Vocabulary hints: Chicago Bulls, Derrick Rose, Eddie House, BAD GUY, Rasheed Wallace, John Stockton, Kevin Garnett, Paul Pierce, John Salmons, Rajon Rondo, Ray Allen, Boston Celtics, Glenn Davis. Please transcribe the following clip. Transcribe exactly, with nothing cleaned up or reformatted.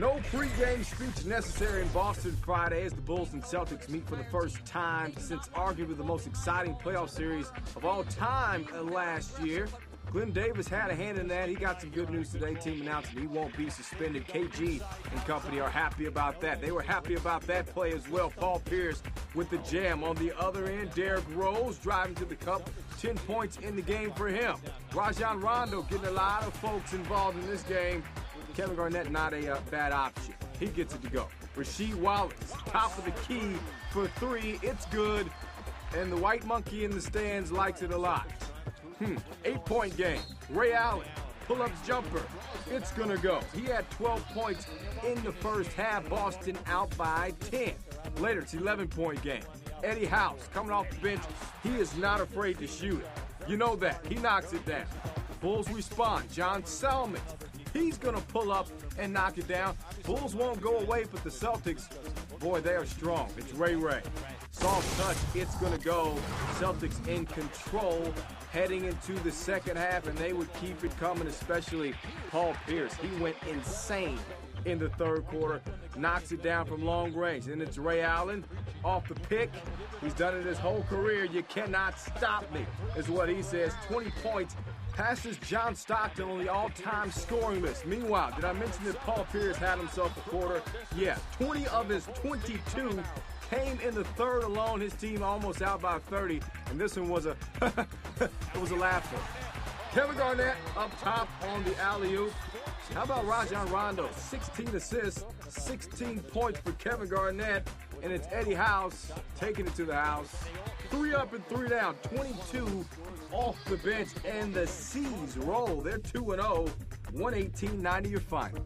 No pregame speech necessary in Boston Friday as the Bulls and Celtics meet for the first time since arguably the most exciting playoff series of all time last year. Glenn Davis had a hand in that. He got some good news today. Team announcing he won't be suspended. K G and company are happy about that. They were happy about that play as well. Paul Pierce with the jam. On the other end, Derrick Rose driving to the cup. Ten points in the game for him. Rajon Rondo getting a lot of folks involved in this game. Kevin Garnett, not a uh, bad option. He gets it to go. Rasheed Wallace, top of the key for three. It's good. And the white monkey in the stands likes it a lot. Hmm. Eight-point game. Ray Allen, pull-up jumper. It's going to go. He had twelve points in the first half. Boston out by ten. Later, it's eleven-point game. Eddie House, coming off the bench, he is not afraid to shoot it. You know that. He knocks it down. Bulls respond. John Salmons, he's going to pull up and knock it down. Bulls won't go away, but the Celtics, boy, they are strong. It's Ray Ray. Soft touch, it's going to go. Celtics in control heading into the second half, and they would keep it coming, especially Paul Pierce. He went insane in the third quarter, knocks it down from long range. And it's Ray Allen off the pick. He's done it his whole career. You cannot stop me, is what he says. twenty points. Passes John Stockton on the all-time scoring list. Meanwhile, did I mention that Paul Pierce had himself a quarter? Yeah, twenty of his twenty-two came in the third alone. His team almost out by thirty, and this one was a it was a laugh. Kevin Garnett up top on the alley-oop. How about Rajon Rondo? sixteen assists, sixteen points for Kevin Garnett, and it's Eddie House taking it to the house. Three up and three down, twenty-two off the bench, and the C's roll. They're two and oh, one eighteen ninety your final.